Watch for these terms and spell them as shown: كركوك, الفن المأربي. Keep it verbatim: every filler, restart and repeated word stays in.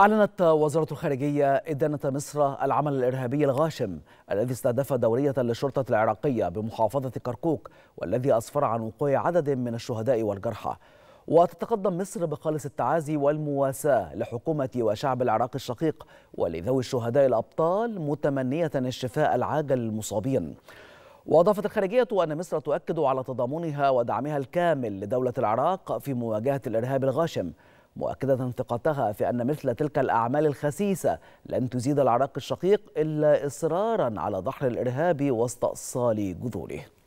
أعلنت وزارة الخارجية إدانة مصر العمل الإرهابي الغاشم الذي استهدف دورية للشرطة العراقية بمحافظة كركوك والذي أسفر عن وقوع عدد من الشهداء والجرحى. وتتقدم مصر بخالص التعازي والمواساة لحكومة وشعب العراق الشقيق ولذوي الشهداء الأبطال، متمنية الشفاء العاجل للمصابين. وأضافت الخارجية أن مصر تؤكد على تضامنها ودعمها الكامل لدولة العراق في مواجهة الإرهاب الغاشم، مؤكدة ثقتها في أن مثل تلك الأعمال الخسيسة لن تزيد العراق الشقيق إلا إصرارا على دحر الإرهاب واستئصال جذوره.